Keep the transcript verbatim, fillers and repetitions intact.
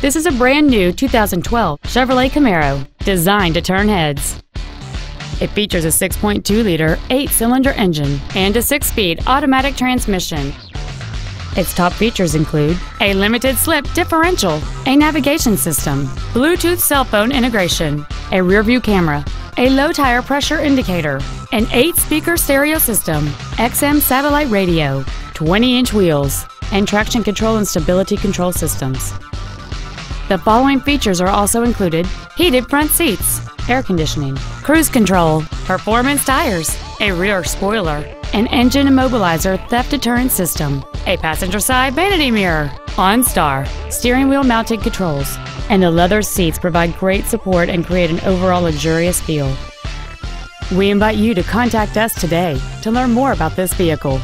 This is a brand-new two thousand twelve Chevrolet Camaro, designed to turn heads. It features a six point two liter eight-cylinder engine and a six-speed automatic transmission. Its top features include a limited-slip differential, a navigation system, Bluetooth cell phone integration, a rear-view camera, a low-tire pressure indicator, an eight-speaker stereo system, X M satellite radio, twenty inch wheels, and traction control and stability control systems. The following features are also included: heated front seats, air conditioning, cruise control, performance tires, a rear spoiler, an engine immobilizer theft deterrent system, a passenger side vanity mirror, OnStar, steering wheel mounted controls, and the leather seats provide great support and create an overall luxurious feel. We invite you to contact us today to learn more about this vehicle.